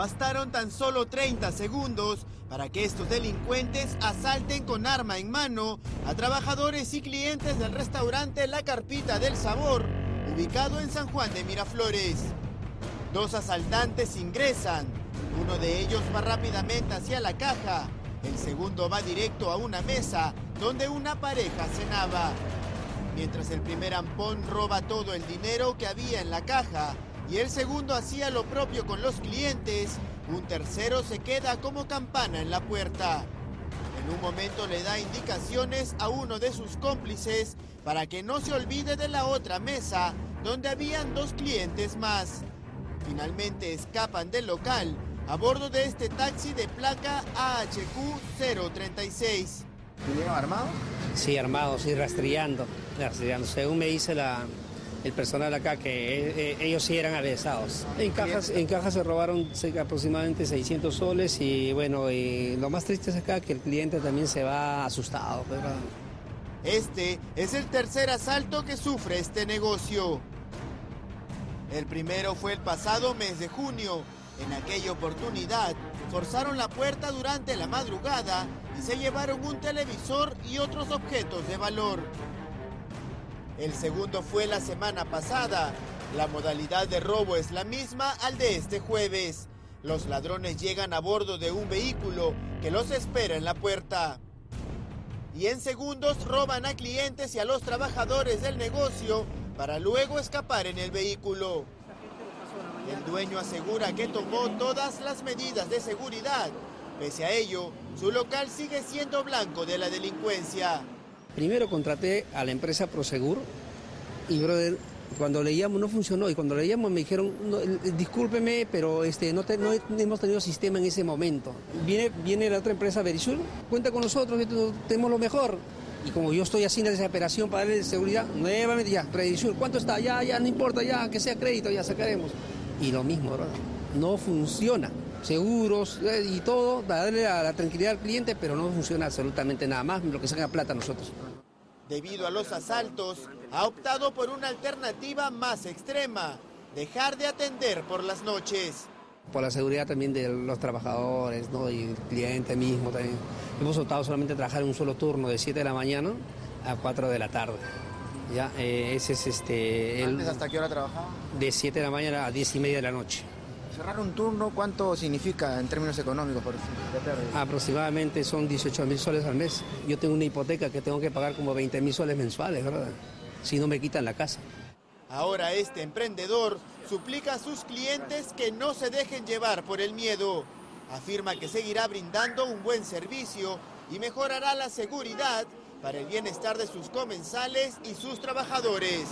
Bastaron tan solo 30 segundos para que estos delincuentes asalten con arma en mano a trabajadores y clientes del restaurante La Carpita del Sabor, ubicado en San Juan de Miraflores. Dos asaltantes ingresan, uno de ellos va rápidamente hacia la caja, el segundo va directo a una mesa donde una pareja cenaba. Mientras el primer ampón roba todo el dinero que había en la caja y el segundo hacía lo propio con los clientes, un tercero se queda como campana en la puerta. En un momento le da indicaciones a uno de sus cómplices para que no se olvide de la otra mesa donde habían dos clientes más. Finalmente escapan del local a bordo de este taxi de placa AHQ 036. ¿Vinieron armados? Sí, armados, sí, rastrillando. Según me dice el personal acá, que ellos sí eran avesados. En cajas se robaron aproximadamente 600 soles y bueno, y lo más triste es acá que el cliente también se va asustado, ¿verdad? Este es el tercer asalto que sufre este negocio. El primero fue el pasado mes de junio. En aquella oportunidad, forzaron la puerta durante la madrugada y se llevaron un televisor y otros objetos de valor. El segundo fue la semana pasada. La modalidad de robo es la misma al de este jueves. Los ladrones llegan a bordo de un vehículo que los espera en la puerta. Y en segundos roban a clientes y a los trabajadores del negocio para luego escapar en el vehículo. El dueño asegura que tomó todas las medidas de seguridad. Pese a ello, su local sigue siendo blanco de la delincuencia. Primero contraté a la empresa ProSegur y, brother, cuando le llamo no funcionó. Y cuando le llamo me dijeron, no, discúlpeme, pero no hemos tenido sistema en ese momento. Viene la otra empresa, Berisur, cuenta con nosotros, tenemos lo mejor. Y como yo estoy haciendo esa operación para darle seguridad, nuevamente ya, Berisur, ¿cuánto está? Ya, no importa, ya, que sea crédito, ya sacaremos. Y lo mismo, brother, no funciona. Seguros y todo, para darle la tranquilidad al cliente, pero no funciona absolutamente nada más, lo que saca plata a nosotros. Debido a los asaltos, ha optado por una alternativa más extrema, dejar de atender por las noches. Por la seguridad también de los trabajadores, ¿no? Y el cliente mismo también. Hemos optado solamente a trabajar en un solo turno, de 7 de la mañana a 4 de la tarde. Ya, ese es ¿Antes hasta qué hora trabajaba? De 7 de la mañana a 10 y media de la noche. Cerrar un turno, ¿cuánto significa en términos económicos? Aproximadamente son 18.000 soles al mes. Yo tengo una hipoteca que tengo que pagar como 20.000 soles mensuales, ¿verdad? Si no me quitan la casa. Ahora este emprendedor suplica a sus clientes que no se dejen llevar por el miedo. Afirma que seguirá brindando un buen servicio y mejorará la seguridad para el bienestar de sus comensales y sus trabajadores.